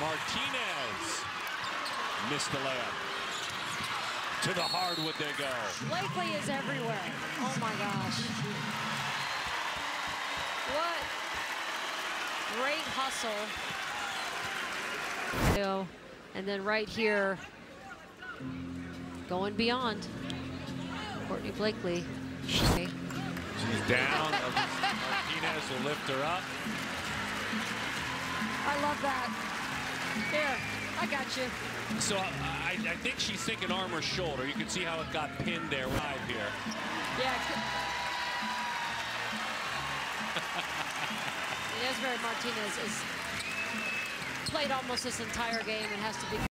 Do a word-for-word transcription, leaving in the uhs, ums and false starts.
Martinez missed the layup. To the hardwood they go. Blakely is everywhere. Oh my gosh. What great hustle. And then right here, going beyond. Courtney Blakely. Okay. She's down. Martinez will lift her up. I love that. There, I got you. So I, I think she's thinking arm or shoulder. You can see how it got pinned there. Right here. Yeah. Esmery Martinez has played almost this entire game and has to be.